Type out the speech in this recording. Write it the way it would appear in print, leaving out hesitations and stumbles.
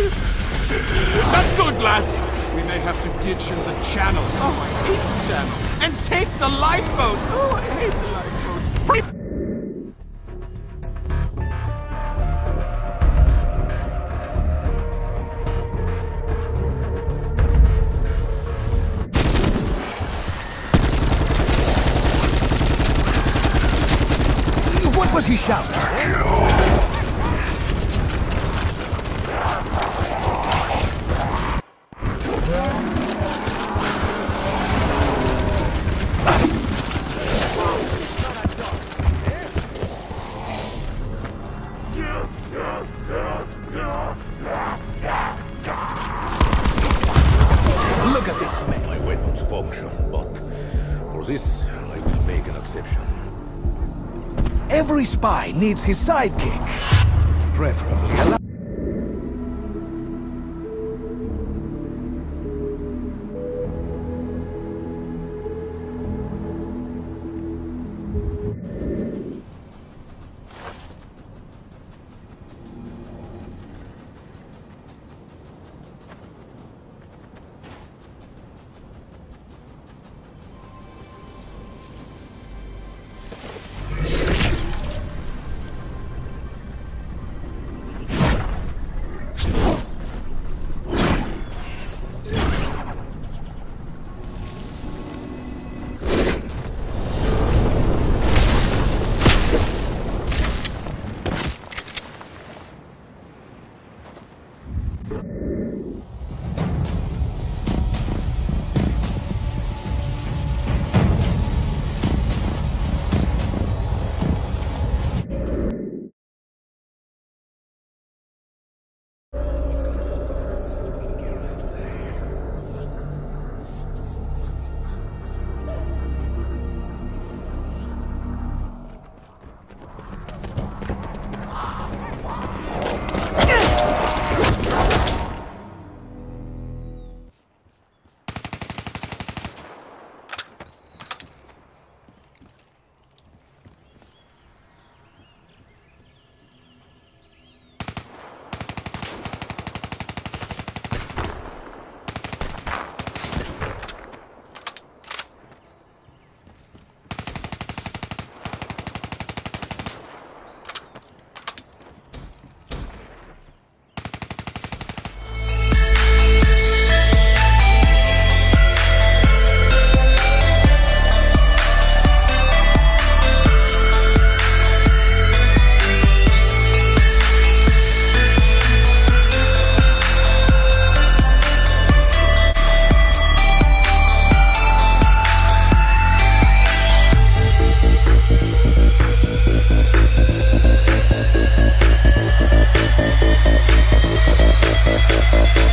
Not good, lads. We may have to ditch in the channel. Oh, I hate the channel. And take the lifeboats. Oh, I hate the lifeboats. What was he shouting? Look at this man. My weapons function, but for this I will make an exception. Every spy needs his sidekick, preferably